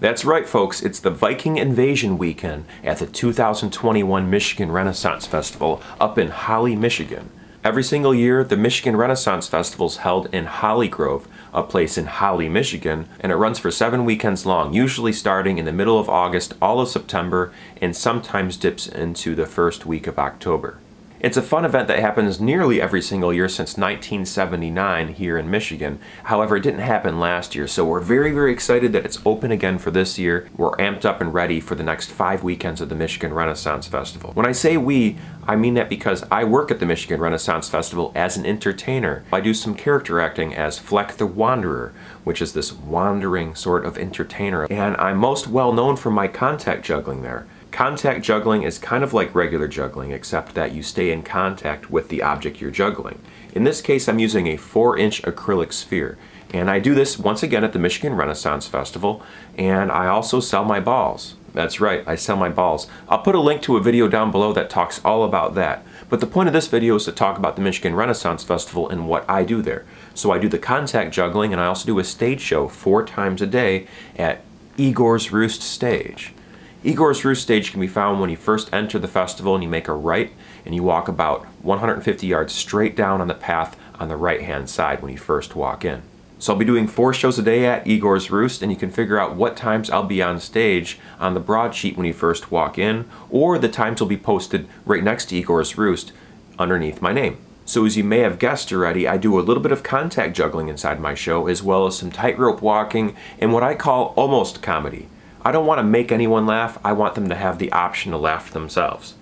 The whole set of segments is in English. That's right, folks, it's the Viking Invasion Weekend at the 2021 Michigan Renaissance Festival up in Holly, Michigan. Every single year, the Michigan Renaissance Festival is held in Hollygrove, a place in Holly, Michigan, and it runs for 7 weekends long, usually starting in the middle of August, all of September, and sometimes dips into the first week of October. It's a fun event that happens nearly every single year since 1979 here in Michigan. However, it didn't happen last year, so we're very, very excited that it's open again for this year. We're amped up and ready for the next 5 weekends of the Michigan Renaissance Festival. When I say we, I mean that because I work at the Michigan Renaissance Festival as an entertainer. I do some character acting as Fleck the Wanderer, which is this wandering sort of entertainer, and I'm most well known for my contact juggling there. Contact juggling is kind of like regular juggling, except that you stay in contact with the object you're juggling. In this case, I'm using a 4-inch acrylic sphere, and I do this once again at the Michigan Renaissance Festival, and I also sell my balls. That's right, I sell my balls. I'll put a link to a video down below that talks all about that, but the point of this video is to talk about the Michigan Renaissance Festival and what I do there. So I do the contact juggling, and I also do a stage show 4 times a day at Igor's Roost stage. Igor's Roost stage can be found when you first enter the festival and you make a right and you walk about 150 yards straight down on the path on the right hand side when you first walk in. So I'll be doing 4 shows a day at Igor's Roost, and you can figure out what times I'll be on stage on the broadsheet when you first walk in, or the times will be posted right next to Igor's Roost underneath my name. So as you may have guessed already, I do a little bit of contact juggling inside my show, as well as some tightrope walking and what I call almost comedy. I don't want to make anyone laugh, I want them to have the option to laugh themselves.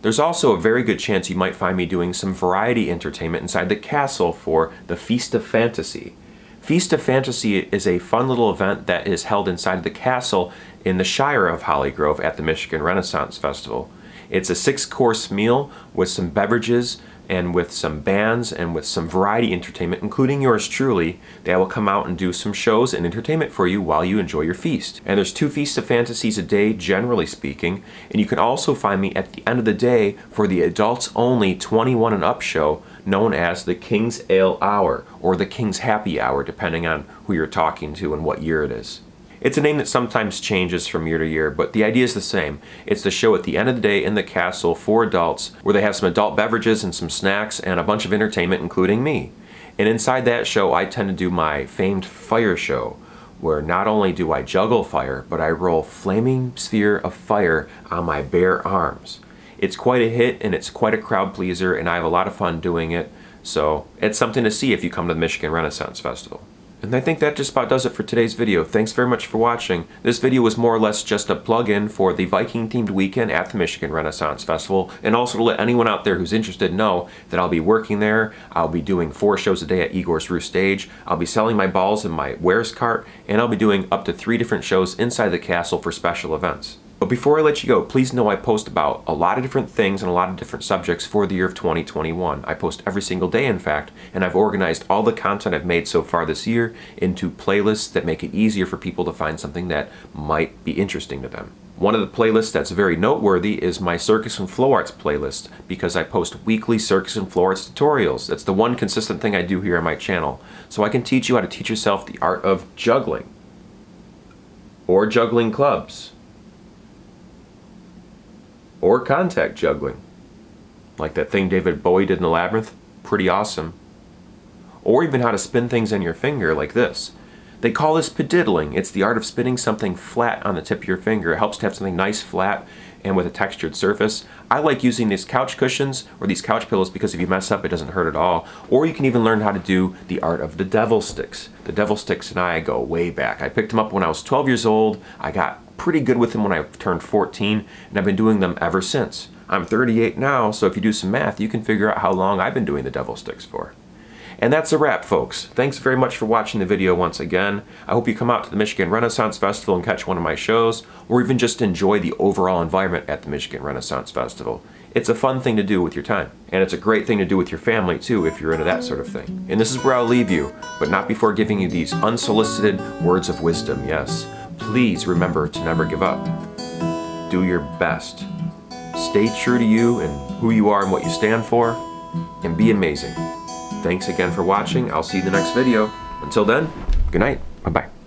There's also a very good chance you might find me doing some variety entertainment inside the castle for the Feast of Fantasy. Feast of Fantasy is a fun little event that is held inside the castle in the Shire of Hollygrove at the Michigan Renaissance Festival. It's a 6-course meal with some beverages and with some bands and with some variety entertainment, including yours truly. They will come out and do some shows and entertainment for you while you enjoy your feast. And there's 2 Feasts of Fantasies a day, generally speaking, and you can also find me at the end of the day for the adults only 21 and up show known as the King's Ale Hour or the King's Happy Hour, depending on who you're talking to and what year it is. It's a name that sometimes changes from year to year, but the idea is the same. It's the show at the end of the day in the castle for adults, where they have some adult beverages and some snacks and a bunch of entertainment, including me. And inside that show, I tend to do my famed fire show, where not only do I juggle fire, but I roll flaming sphere of fire on my bare arms. It's quite a hit, and it's quite a crowd pleaser, and I have a lot of fun doing it, so it's something to see if you come to the Michigan Renaissance Festival. And I think that just about does it for today's video. Thanks very much for watching. This video was more or less just a plug-in for the Viking-themed weekend at the Michigan Renaissance Festival, and also to let anyone out there who's interested know that I'll be working there, I'll be doing 4 shows a day at Igor's Roost stage, I'll be selling my balls in my wares cart, and I'll be doing up to 3 different shows inside the castle for special events. But before I let you go, please know I post about a lot of different things and a lot of different subjects for the year of 2021. I post every single day, in fact, and I've organized all the content I've made so far this year into playlists that make it easier for people to find something that might be interesting to them. One of the playlists that's very noteworthy is my Circus and Flow Arts playlist, because I post weekly Circus and Flow Arts tutorials. That's the one consistent thing I do here on my channel. So I can teach you how to teach yourself the art of juggling, or juggling clubs, or contact juggling, like that thing David Bowie did in the Labyrinth, pretty awesome, or even how to spin things in your finger like this. They call this pediddling. It's the art of spinning something flat on the tip of your finger. It helps to have something nice, flat, and with a textured surface. I like using these couch cushions or these couch pillows because if you mess up, it doesn't hurt at all. Or you can even learn how to do the art of the devil sticks. The devil sticks and I go way back. I picked them up when I was 12 years old. I got pretty good with them when I turned 14, and I've been doing them ever since. I'm 38 now, so if you do some math, you can figure out how long I've been doing the devil sticks for. And that's a wrap, folks. Thanks very much for watching the video once again. I hope you come out to the Michigan Renaissance Festival and catch one of my shows, or even just enjoy the overall environment at the Michigan Renaissance Festival. It's a fun thing to do with your time, and it's a great thing to do with your family too if you're into that sort of thing. And this is where I'll leave you, but not before giving you these unsolicited words of wisdom, yes. Please remember to never give up. Do your best. Stay true to you and who you are and what you stand for, and be amazing. Thanks again for watching. I'll see you in the next video. Until then, good night. Bye-bye.